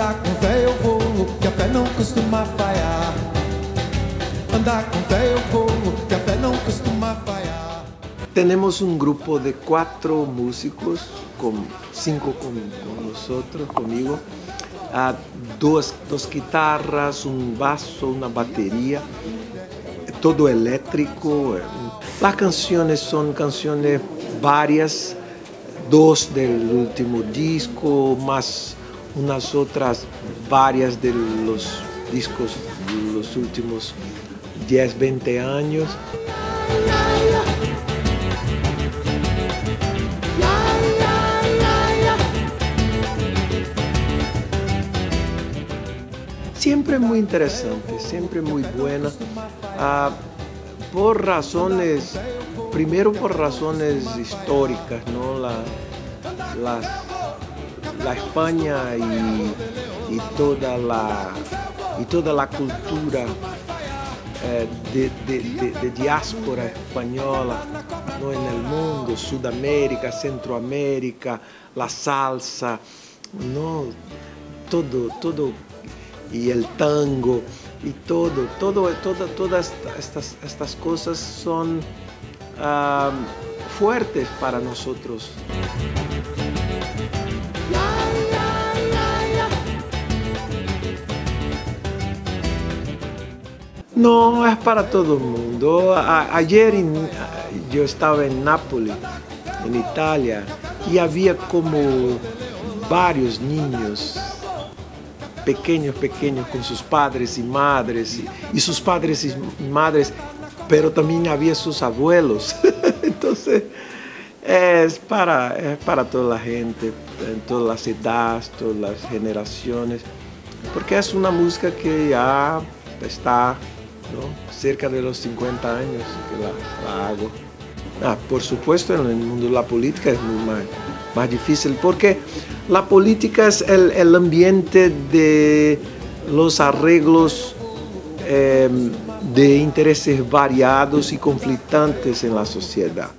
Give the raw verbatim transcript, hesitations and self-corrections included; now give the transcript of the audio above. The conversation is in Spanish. Andar com fé eu vou, que a fé não costuma falhar. Andar com fé eu vou, que a fé não costuma falhar. Tenemos un grupo de cuatro músicos, con cinco con, con nosotros, conmigo. Uh, dos, dos guitarras, un basso, una batería, todo eléctrico. Las canciones son canciones varias, dos del último disco, más unas otras varias de los discos de los últimos diez, veinte años. Siempre muy interesante, siempre muy buena, uh, por razones, primero por razones históricas, ¿no? La, las, la España y, y, toda la, y toda la cultura eh, de, de, de, de diáspora española, ¿no? En el mundo, Sudamérica, Centroamérica, la salsa, ¿no? Todo, todo. Y el tango y todo, todo, todo todas estas, estas cosas son uh, fuertes para nosotros. No es para todo el mundo. A, ayer in, yo estaba en Nápoles, en Italia, y había como varios niños pequeños, pequeños, con sus padres y madres, y, y sus padres y madres, pero también había sus abuelos. Entonces, es para, es para toda la gente, en todas las edades, todas las generaciones, porque es una música que ya está, ¿no?, cerca de los cincuenta años que la, la hago. Ah, por supuesto, en el mundo de la política es muy mal. más difícil, porque la política es el, el ambiente de los arreglos eh, de intereses variados y conflictantes en la sociedad.